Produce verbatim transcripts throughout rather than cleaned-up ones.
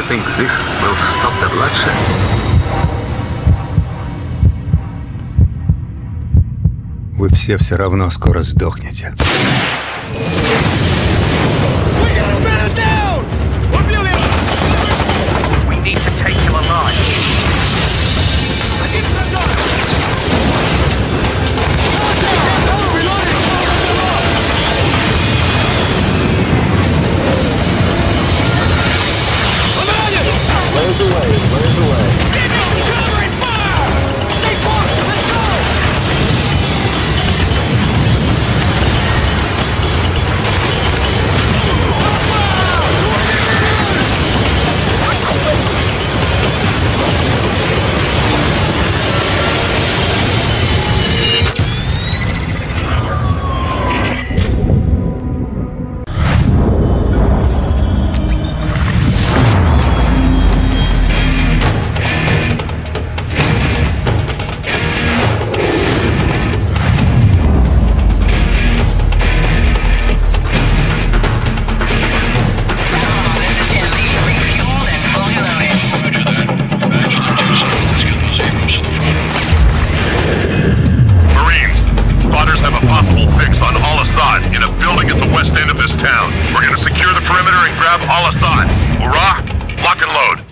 you think this will stop the bloodshed? Вы все все равно скоро сдохнете. In a building at the west end of this town. We're gonna secure the perimeter and grab Al-Asad. Hurrah! Lock and load.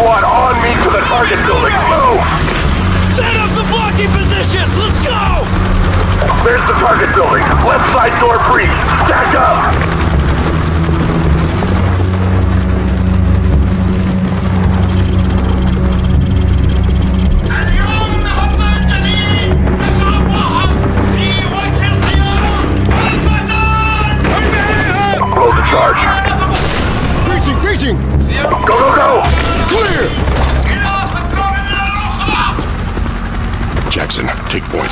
Squad on me to the target building. Move! Set up the blocking positions! Let's go! There's the target building. Left side door free. Stack up! Jackson, take point.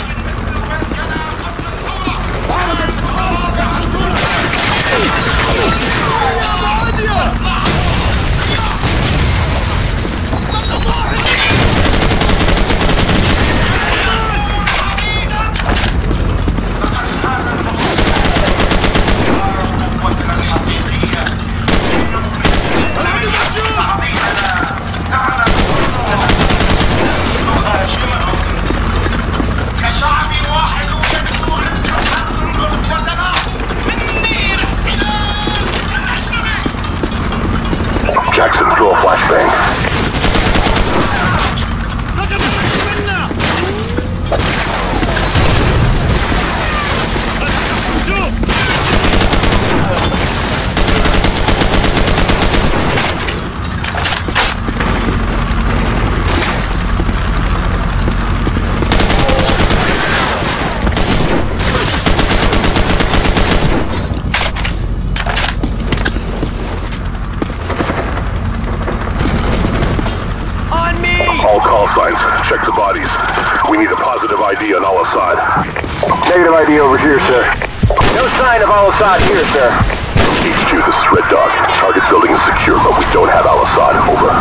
Jackson threw a flashbang. Check the bodies. We need a positive I D on Al-Asad. Negative I D over here, sir. No sign of Al-Asad here, sir. H Q, this is Red Dog. Target building is secure, but we don't have Al-Asad. Over.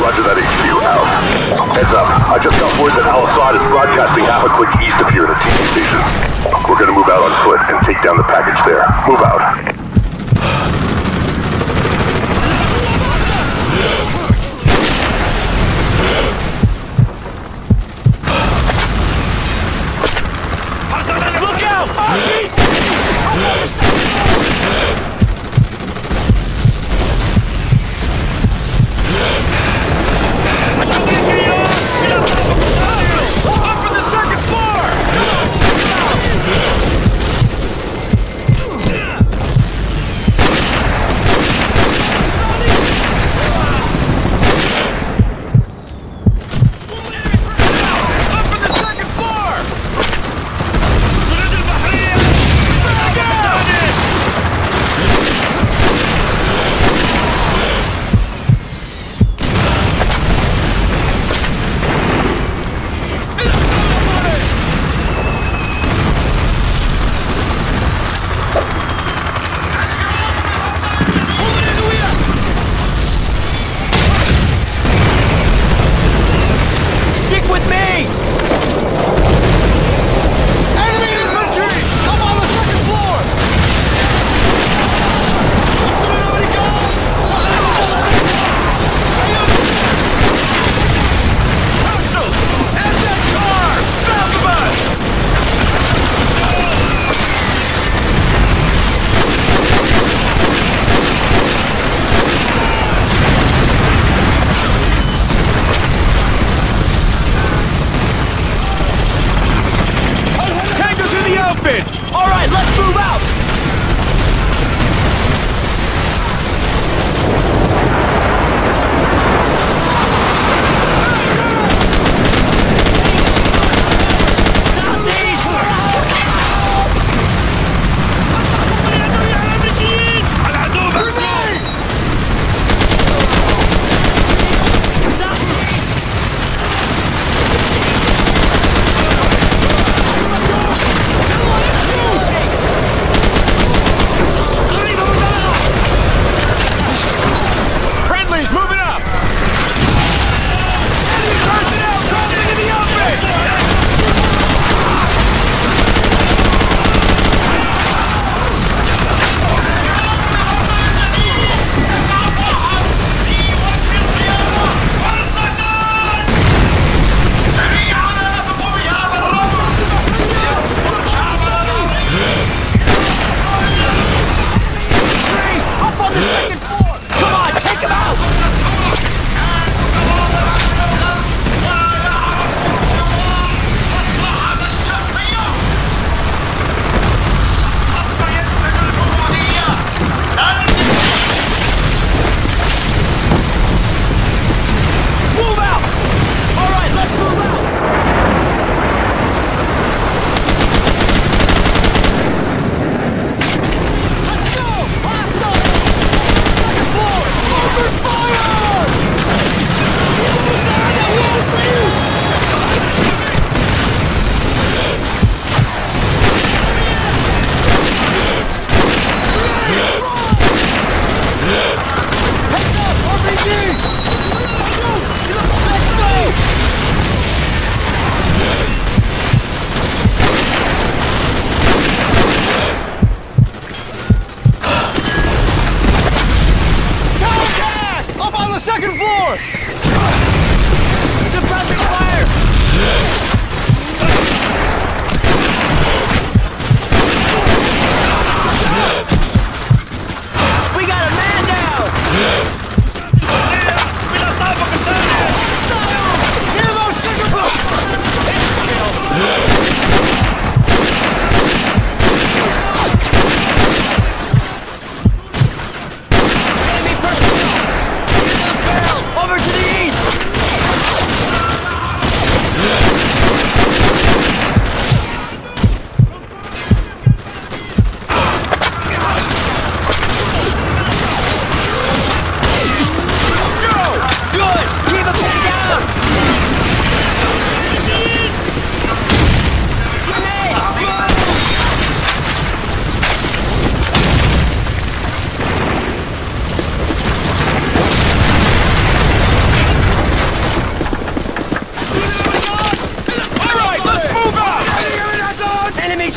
Roger that, H Q. Out. Heads up. I just got word that Al-Asad is broadcasting half a click east of here at a T V station. We're gonna move out on foot and take down the package there. Move out. Look!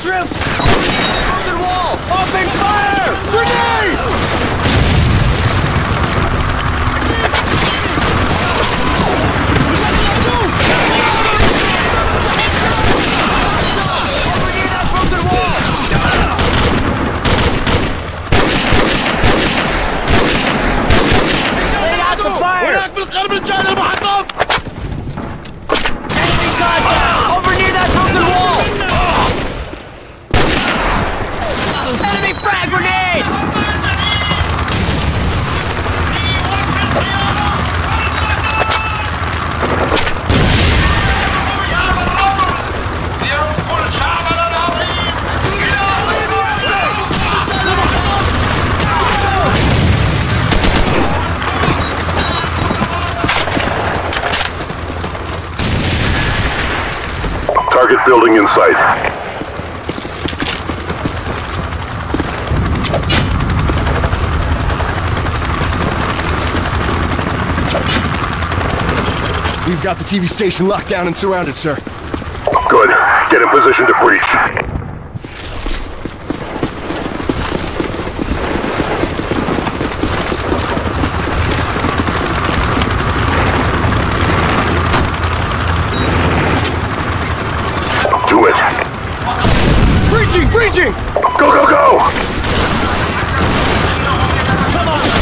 troops! Broken wall! Open fire! Grenade! Building in sight. We've got the T V station locked down and surrounded, sir. Good. Get in position to breach. Breaching! Go, go, go! Come on!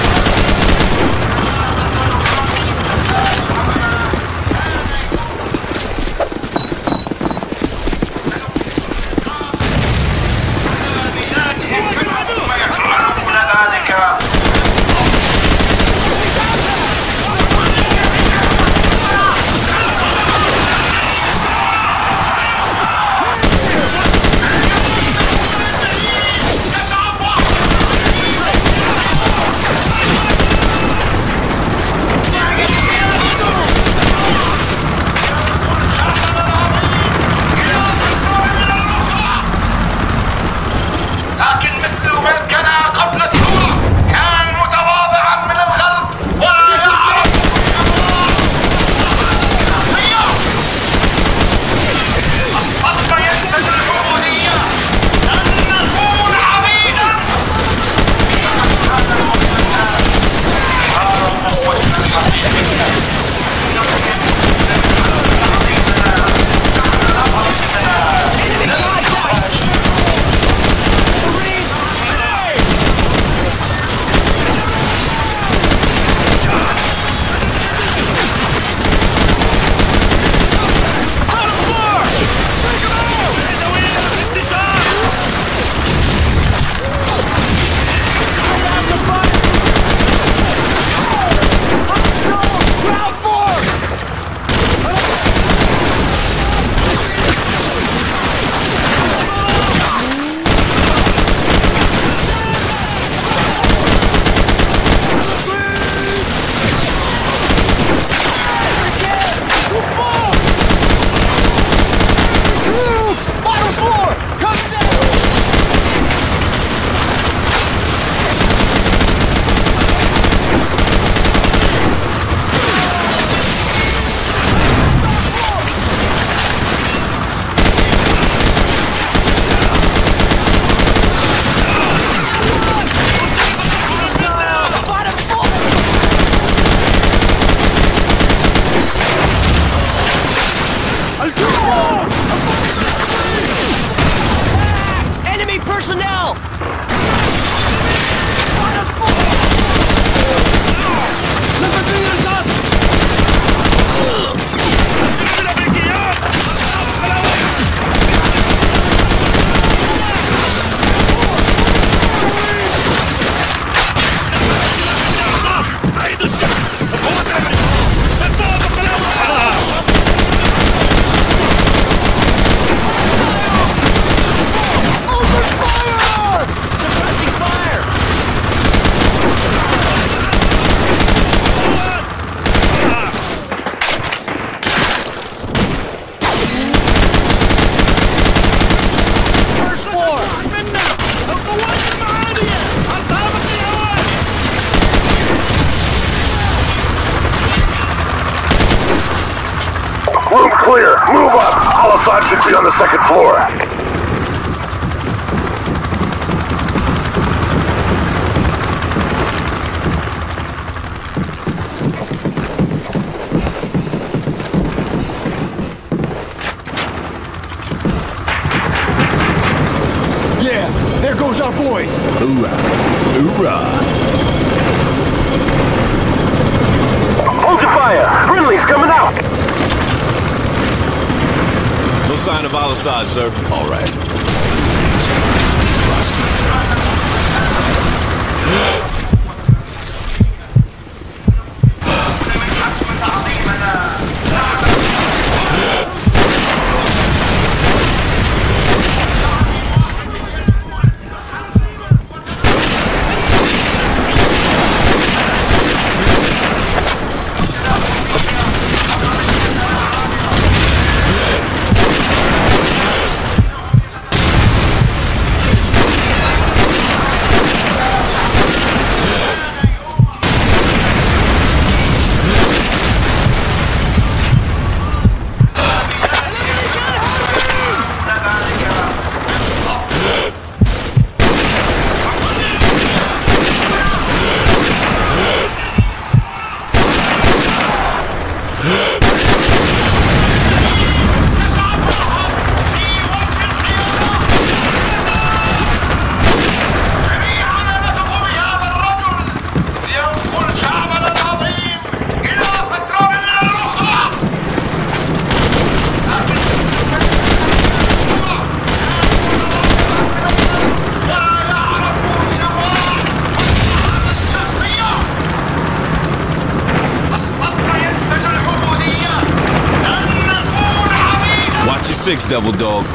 Room clear! Move up! Al-Asad should be on the second floor. Hoorah! Hoorah! Hold your fire! Friendly's coming out! No sign of Al-Asad, sir. All right. Six, Devil Dog.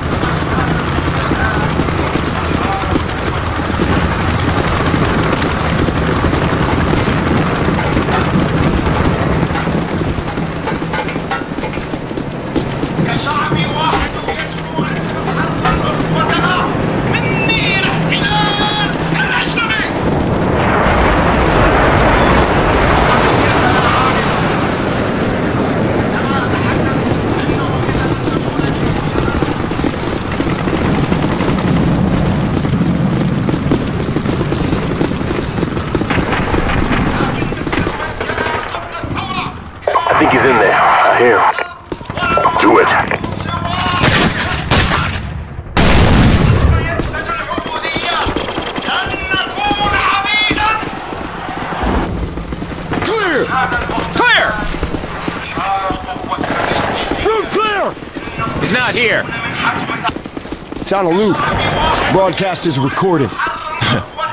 Not here. It's on a loop. Broadcast is recorded.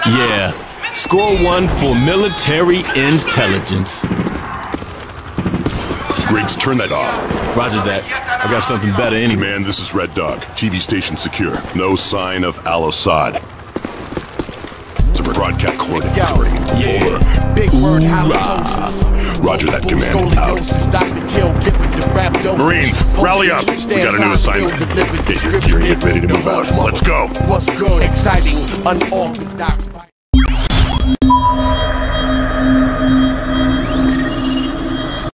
Yeah. Score one for military intelligence. Griggs, turn that off. Roger that. I got something better anyway. Man, this is Red Dog. T V station secure. No sign of Al-Asad. It's a broadcast recorded. Yeah. Over. Big word halitosis. Roger that, command. Out. Marines, rally up. We got a new assignment. Get your gear and get ready to move out. Let's go. What's good? Exciting, unorthodox.